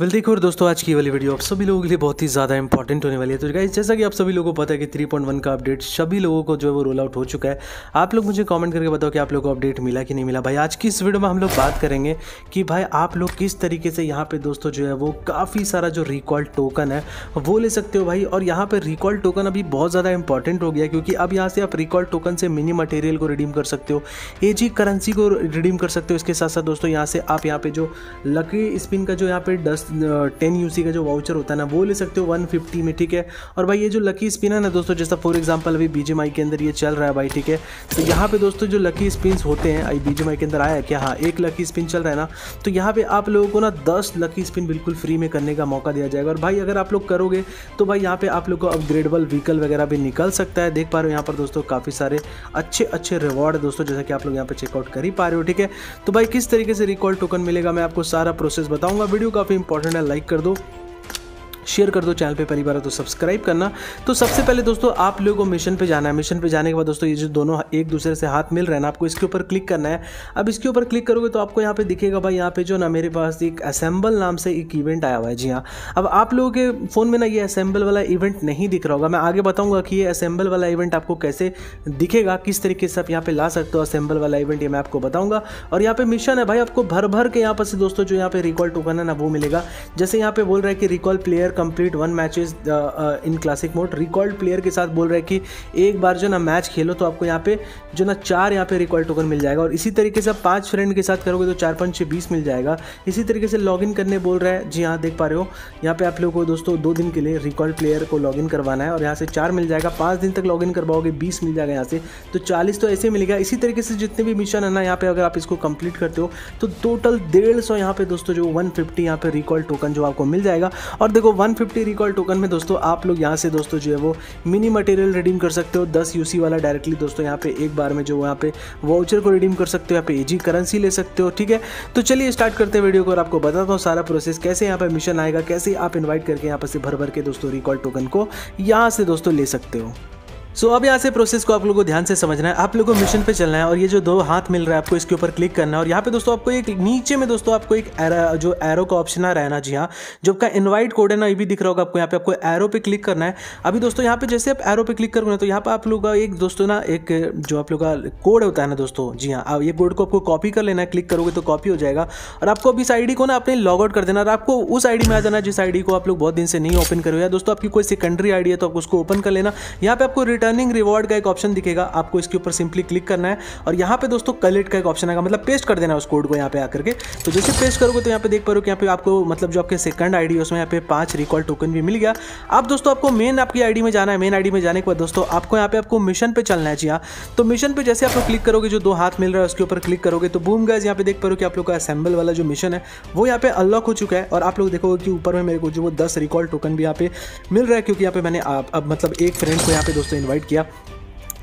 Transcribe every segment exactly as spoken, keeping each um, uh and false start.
Welcome और दोस्तों, आज की वाली वीडियो आप सभी लोगों के लिए बहुत ही ज़्यादा इंपॉर्टेंट होने वाली है। तो गाइस, जैसा कि आप सभी लोगों को पता है कि थ्री पॉइंट वन का अपडेट सभी लोगों को जो है वो रोल आउट हो चुका है। आप लोग मुझे कमेंट करके बताओ कि आप लोगों को अपडेट मिला कि नहीं मिला। भाई आज की इस वीडियो में हम लोग बात करेंगे कि भाई आप लोग किस तरीके से यहाँ पर दोस्तों जो है वो काफ़ी सारा जो रिकॉल टोकन है वो ले सकते हो भाई। और यहाँ पर रिकॉल टोकन अभी बहुत ज़्यादा इंपॉर्टेंट हो गया, क्योंकि अब यहाँ से आप रिकॉल टोकन से मिनी मटेरियल को रिडीम कर सकते हो, ए जी करेंसी को रिडीम कर सकते हो। इसके साथ साथ दोस्तों यहाँ से आप यहाँ पर जो लकी स्पिन का जो यहाँ पर दस टेन यूसी का जो वाउचर होता है ना वो ले सकते हो वन फिफ्टी में, ठीक है। और भाई ये जो लकी स्पिन है ना दोस्तों, जैसा फॉर एग्जांपल अभी बीजीएमआई के अंदर ये चल रहा है भाई, ठीक है। तो यहाँ पे दोस्तों जो लकी स्पिन्स होते हैं, आई बीजीएमआई के अंदर आया है क्या, हाँ एक लकी स्पिन चल रहा है ना, तो यहाँ पे आप लोगों को ना दस लकी स्पिन बिल्कुल फ्री में करने का मौका दिया जाएगा। और भाई अगर आप लोग करोगे तो भाई यहाँ पर आप लोग को अपग्रेडेबल व्हीकल वगैरह भी निकल सकता है। देख पा रहे हो यहाँ पर दोस्तों काफ़ी सारे अच्छे अच्छे रिवॉर्ड दोस्तों, जैसा कि आप लोग यहाँ पर चेकआउट कर ही पा रहे हो, ठीक है। तो भाई किस तरीके से रिकॉल टोकन मिलेगा मैं आपको सारा प्रोसेस बताऊँगा। वीडियो काफ़ी इंपॉर्टेंट है, लाइक कर दो, शेयर कर दो, चैनल पे पहली बार हो तो सब्सक्राइब करना। तो सबसे पहले दोस्तों आप लोगों को मिशन पे जाना है। मिशन पे जाने के बाद दोस्तों ये जो दोनों एक दूसरे से हाथ मिल रहे हैं ना, आपको इसके ऊपर क्लिक करना है। अब इसके ऊपर क्लिक करोगे तो आपको यहाँ पे दिखेगा भाई, यहाँ पे जो ना मेरे पास एक असेंबल नाम से एक इवेंट आया हुआ है। जी हाँ, अब आप लोगों के फ़ोन में ना ये असेंबल वाला इवेंट नहीं दिख रहा होगा। मैं आगे बताऊँगा कि ये असेंबल वाला इवेंट आपको कैसे दिखेगा, किस तरीके से आप यहाँ पर ला सकते हो असेंबल वाला इवेंट, ये मैं आपको बताऊँगा। और यहाँ पर मिशन है भाई, आपको भर भर के यहाँ पर से दोस्तों जो यहाँ पर रिकॉल टोकन है ना वो मिलेगा। जैसे यहाँ पर बोल रहा है कि recall player complete one matches in classic mode. Recalled player के साथ बोल रहा है कि एक बार जो ना मैच खेलो तो आपको यहाँ पे जो ना चार यहाँ पे रिकॉल्ड टोकन मिल जाएगा। और इसी तरीके से आप पाँच फ्रेंड के साथ करोगे तो चार पाँच बीस मिल जाएगा। इसी तरीके से लॉगिन करने बोल रहा है। जी हाँ, देख पा रहे हो यहाँ पे आप लोगों को दोस्तों दो दिन के लिए रिकॉल्ड प्लेयर को लॉगिन करवाना है और यहाँ से चार मिल जाएगा। पाँच दिन तक लॉगिन करवाओगे बीस मिल जाएगा, यहाँ से तो चालीस तो ऐसे मिलेगा। इसी तरीके से जितने भी मिशन है ना यहाँ पे अगर आप इसको कंप्लीट करते हो तो टोटल डेढ़ सौ यहाँ पे दोस्तों जो वन फिफ्टी यहाँ पे रिकॉल्ड टोकन जो आपको मिल जाएगा। और देखो वन फिफ्टी रिकॉल टोकन में दोस्तों आप लोग यहाँ से दोस्तों जो है वो मिनी मटेरियल रिडीम कर सकते हो। दस यूसी वाला डायरेक्टली दोस्तों यहाँ पे एक बार में जो यहाँ पे वाउचर को रिडीम कर सकते हो, यहाँ पे एजी करेंसी ले सकते हो, ठीक है। तो चलिए स्टार्ट करते हैं वीडियो को और आपको बताता हूँ सारा प्रोसेस, कैसे यहाँ पे मिशन आएगा, कैसे आप इन्वाइट करके यहाँ पर से भर भर के दोस्तों रिकॉल टोकन को यहाँ से दोस्तों ले सकते हो। सो so, अब यहाँ से प्रोसेस को आप लोगों को ध्यान से समझना है। आप लोगों को मिशन पे चलना है और ये जो दो हाथ मिल रहा है आपको इसके ऊपर क्लिक करना है। और यहाँ पे दोस्तों आपको एक नीचे में दोस्तों आपको एक एरो, जो एरो का ऑप्शन आ रहा है ना, जी हाँ, जो आपका इनवाइट कोड है ना ये भी दिख रहा होगा आपको। यहाँ पे आपको एरो पे क्लिक करना है। अभी दोस्तों यहाँ पे जैसे आप एरो पे क्लिक करोगे तो यहाँ पर आप लोग का एक दोस्तों ना एक जो आप लोग का कोड होता है ना दोस्तों, जी हाँ, ये कोड को आपको कॉपी कर लेना है। क्लिक करोगे तो कॉपी हो जाएगा और आपको अब इस आई डी को ना अपने लॉग आउट कर देना और आपको उस आई डी में आ जाना जिस आई डी को आप लोग बहुत दिन से नहीं ओपन करो, या दोस्तों आपकी कोई सेकेंडरी आई डी है तो आप उसको ओपन कर लेना। यहाँ पे आपको रिटर्निंग रिवॉर्ड का एक ऑप्शन दिखेगा, आपको इसके ऊपर सिंपली क्लिक करना है और यहाँ पे दोस्तों कलेक्ट का एक ऑप्शन आएगा, मतलब पेस्ट कर देना उस कोड को यहाँ पे आकर के। तो जैसे पेस्ट करोगे तो यहाँ पे देख पा रहे हो कि यहाँ पे आपको मतलब जो आपके सेकंड आईडी है उसमें यहाँ पे पांच रिकॉल टोकन भी मिल गया। अब दोस्तों आपको मेन आपकी आईडी में जाना है। मेन आईडी में जाने के बाद दोस्तों आपको यहाँ पे आपको मिशन पे चलना है। जी हाँ, तो मिशन पे जैसे आप लोग क्लिक करोगे जो दो हाथ मिल रहा है उसके ऊपर क्लिक करोगे तो बूम गाइस यहाँ पे देख पा रहे हो कि आप लोग का असेंबल वाला जो मिशन है वो यहाँ पे अनलॉक हो चुका है। और आप लोग देखोगे कि ऊपर में मेरे को जो वो दस रिकॉल टोकन भी यहाँ पे मिल रहा है, क्योंकि यहाँ पे मैंने अब मतलब एक फ्रेंड को यहाँ पे दोस्तों इन्वाइट किया।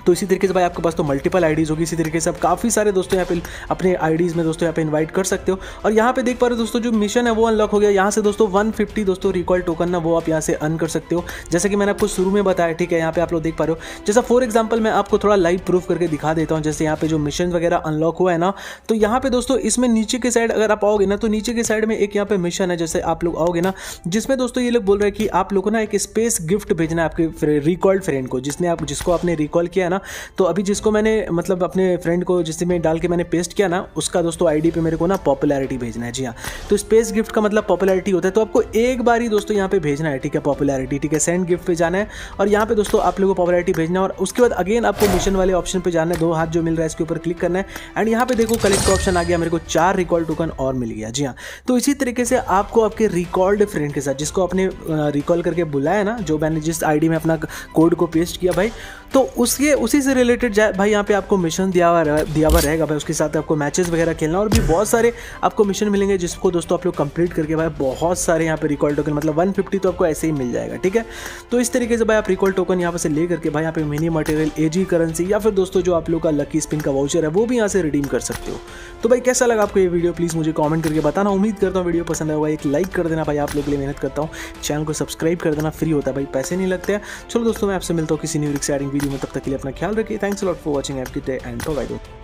तो इसी तरीके से भाई आपके पास तो मल्टीपल आईडीज़ होगी। इसी तरीके से आप काफ़ी सारे दोस्तों यहाँ पे अपने आईडीज़ में दोस्तों यहाँ पे इनवाइट कर सकते हो। और यहाँ पे देख पा रहे हो दोस्तों जो मिशन है वो अनलॉक हो गया। यहाँ से दोस्तों वन फिफ्टी दोस्तों रिकॉल टोकन ना वो आप यहाँ से अर्न कर सकते हो, जैसे कि मैंने आपको शुरू में बताया, ठीक है। यहाँ पे आप लोग देख पा रहे हो, जैसा फॉर एग्जाम्पल मैं आपको थोड़ा लाइव प्रूफ करके दिखा देता हूँ। जैसे यहाँ पे जो मिशन वगैरह अनलॉक हुआ है ना, तो यहाँ पे दोस्तों इसमें नीचे की साइड अगर आप आओगे ना तो नीचे की साइड में एक यहाँ पे मिशन है। जैसे आप लोग आओगे ना, जिसमें दोस्तों ये लोग बोल रहे हैं कि आप लोग को ना एक स्पेस गिफ्ट भेजना है आपके रिकॉल्ड फ्रेंड को, जिसने आप जिसको आपने रिकॉल किया। तो अभी जिसको मैंने मतलब अपने फ्रेंड को जिससे मैं डाल के मैंने पेस्ट किया ना, उसका दोस्तों आईडी पे मेरे को ना पॉपुलैरिटी भेजना है। जी हाँ, तो स्पेस गिफ्ट का मतलब पॉपुलैरिटी होता है, तो आपको एक बार ही दोस्तों यहाँ पे भेजना है, ठीक है, पॉपुलैरिटी, ठीक है। सेंड गिफ्ट पे जाना है और यहाँ पे दोस्तों आप लोगों को पॉपुलैरिटी भेजना है और उसके बाद अगेन आपको मिशन वाले ऑप्शन पर जाना है। दो हाथ जो मिल रहा है इसके ऊपर क्लिक करना है एंड यहाँ पे देखो कलेक्ट का ऑप्शन आ गया, मेरे को चार रिकॉल टोकन और मिल गया। जी हाँ, तो इसी तरीके से आपको आपके रिकॉल्ड फ्रेंड के साथ जिसको आपने रिकॉल करके बुलाया ना, जो मैंने जिस आईडी में अपना कोड को पेस्ट किया भाई, तो उसके उसी से रिलेटेड भाई यहाँ पे आपको मिशन दिया हुआ दिया हुआ रहेगा भाई। उसके साथ आपको मैचेस वगैरह खेलना और भी बहुत सारे आपको मिशन मिलेंगे, जिसको दोस्तों आप लोग कंप्लीट करके भाई बहुत सारे यहाँ पे रिकॉल टोकन मतलब वन फिफ्टी तो आपको ऐसे ही मिल जाएगा, ठीक है। तो इस तरीके से भाई आप रिकॉल टोकन यहाँ पर से ले करके भाई यहाँ पे मिनी मटेरियल, एजी करेंसी या फिर दोस्तों जो आप लोग का लकी स्पिन का वाउचर है वो भी यहाँ से रिडीम कर सकते हो। तो भाई कैसा लगा आपको ये वीडियो, प्लीज़ मुझे कॉमेंट करके बताना। उम्मीद करता हूँ वीडियो पसंद आएगा, एक लाइक कर देना भाई, आप लोग के लिए मेहनत करता हूँ। चैनल को सब्सक्राइब कर देना, फ्री होता है भाई, पैसे नहीं लगते हैं। चलो दोस्तों मैं आपसे मिलता हूँ किसी न्यू एक्साइटिंग वीडियो में, तब तक के लिए अपना ख्याल रखिए। Thanks a lot for watching every day and bye bye.